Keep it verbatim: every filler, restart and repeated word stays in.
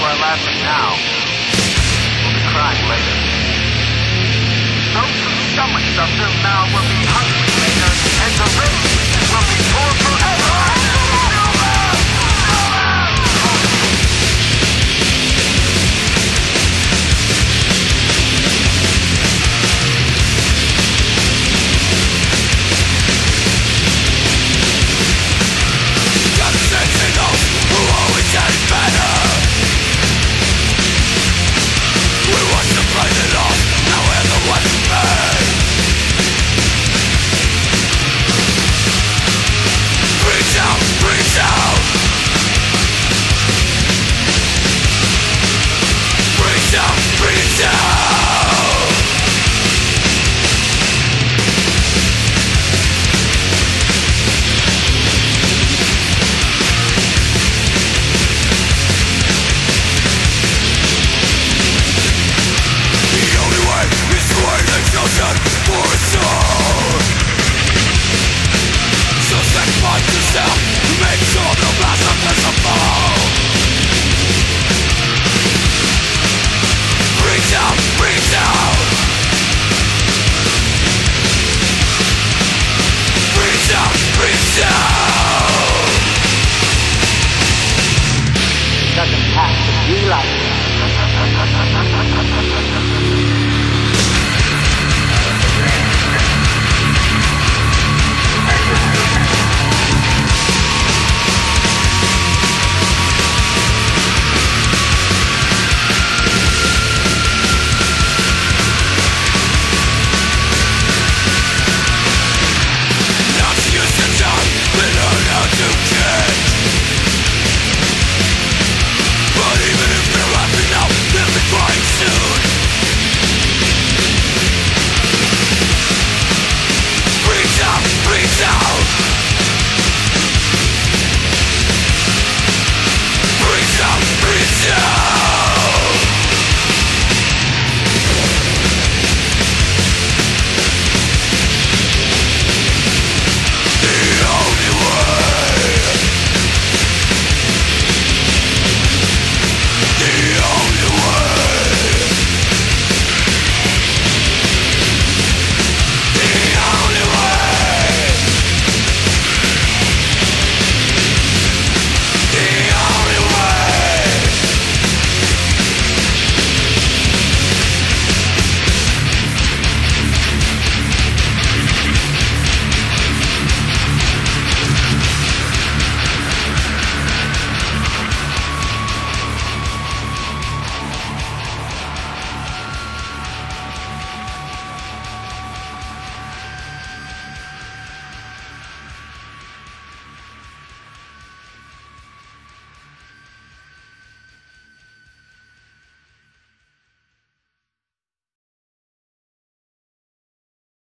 to our laughing now. We'll be crying later. Those who stomach something now will be hungry later, and the rich will be poor forever. Doesn't have to be like that.